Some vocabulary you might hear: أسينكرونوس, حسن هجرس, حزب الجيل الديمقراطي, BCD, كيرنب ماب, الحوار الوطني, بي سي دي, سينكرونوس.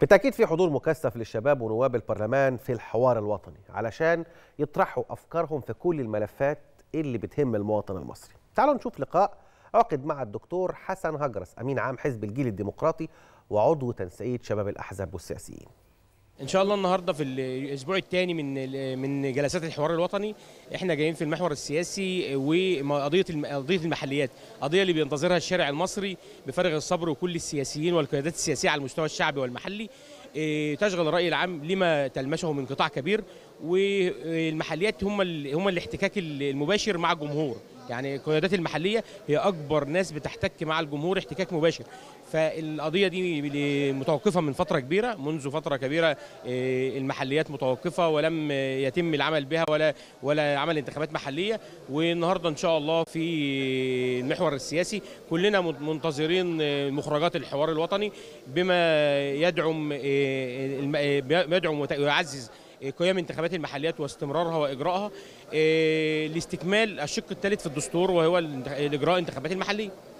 بالتأكيد في حضور مكثف للشباب ونواب البرلمان في الحوار الوطني علشان يطرحوا أفكارهم في كل الملفات اللي بتهم المواطن المصري. تعالوا نشوف لقاء عقد مع الدكتور حسن هجرس أمين عام حزب الجيل الديمقراطي وعضو تنسيق شباب الأحزاب والسياسيين. إن شاء الله النهارده في الأسبوع الثاني من جلسات الحوار الوطني إحنا جايين في المحور السياسي وقضية المحليات، قضية اللي بينتظرها الشارع المصري بفارغ الصبر وكل السياسيين والقيادات السياسية على المستوى الشعبي والمحلي. تشغل الرأي العام لما تلمشه من قطاع كبير، والمحليات هم الاحتكاك المباشر مع الجمهور. يعني القيادات المحلية هي أكبر ناس بتحتك مع الجمهور احتكاك مباشر، فالقضية دي متوقفة من فترة كبيرة، منذ فترة كبيرة المحليات متوقفة ولم يتم العمل بها ولا عمل انتخابات محلية. والنهاردة إن شاء الله في المحور السياسي كلنا منتظرين مخرجات الحوار الوطني بما يدعم ويعزز قيام انتخابات المحليات واستمرارها واجرائها لاستكمال الشق الثالث في الدستور وهو الاجراء الانتخابات المحليه.